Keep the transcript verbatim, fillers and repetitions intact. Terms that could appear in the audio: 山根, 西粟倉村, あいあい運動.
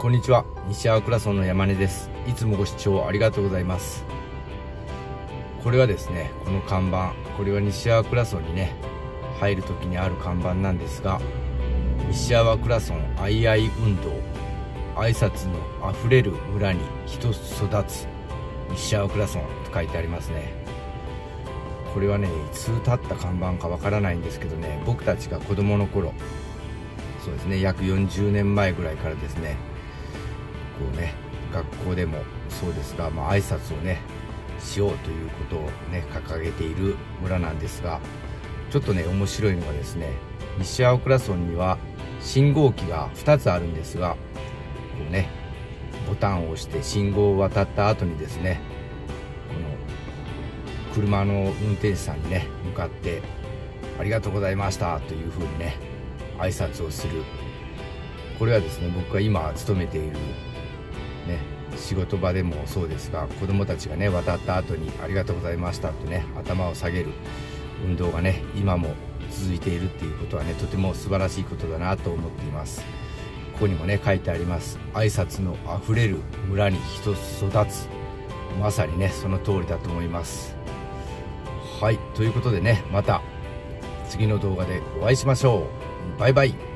こんにちは、西粟倉村の山根です。いつもご視聴ありがとうございます。これはですね、この看板、これは西粟倉村にね入る時にある看板なんですが、西粟倉村あいあい運動、挨拶のあふれる村に一つ育つ西粟倉村と書いてありますね。これはね、いつ立った看板かわからないんですけどね、僕たちが子供の頃、そうですね、約よんじゅうねんまえぐらいからですね、こうね、学校でもそうですが、まあ、挨拶をねしようということをね掲げている村なんですが、ちょっとね面白いのがですね、西粟倉村には信号機がふたつあるんですが、こうねボタンを押して信号を渡った後にですね、この車の運転手さんにね向かって「ありがとうございました」というふうにね挨拶をする。これはですね、僕が今勤めている、ね、仕事場でもそうですが、子どもたちがね渡った後に「ありがとうございました」とね頭を下げる運動がね今も続いているっていうことはね、とても素晴らしいことだなと思っています。ここにもね書いてあります、挨拶のあふれる村に一つ育つ。まさにねその通りだと思います。はい、ということでね、また次の動画でお会いしましょう。バイバイ。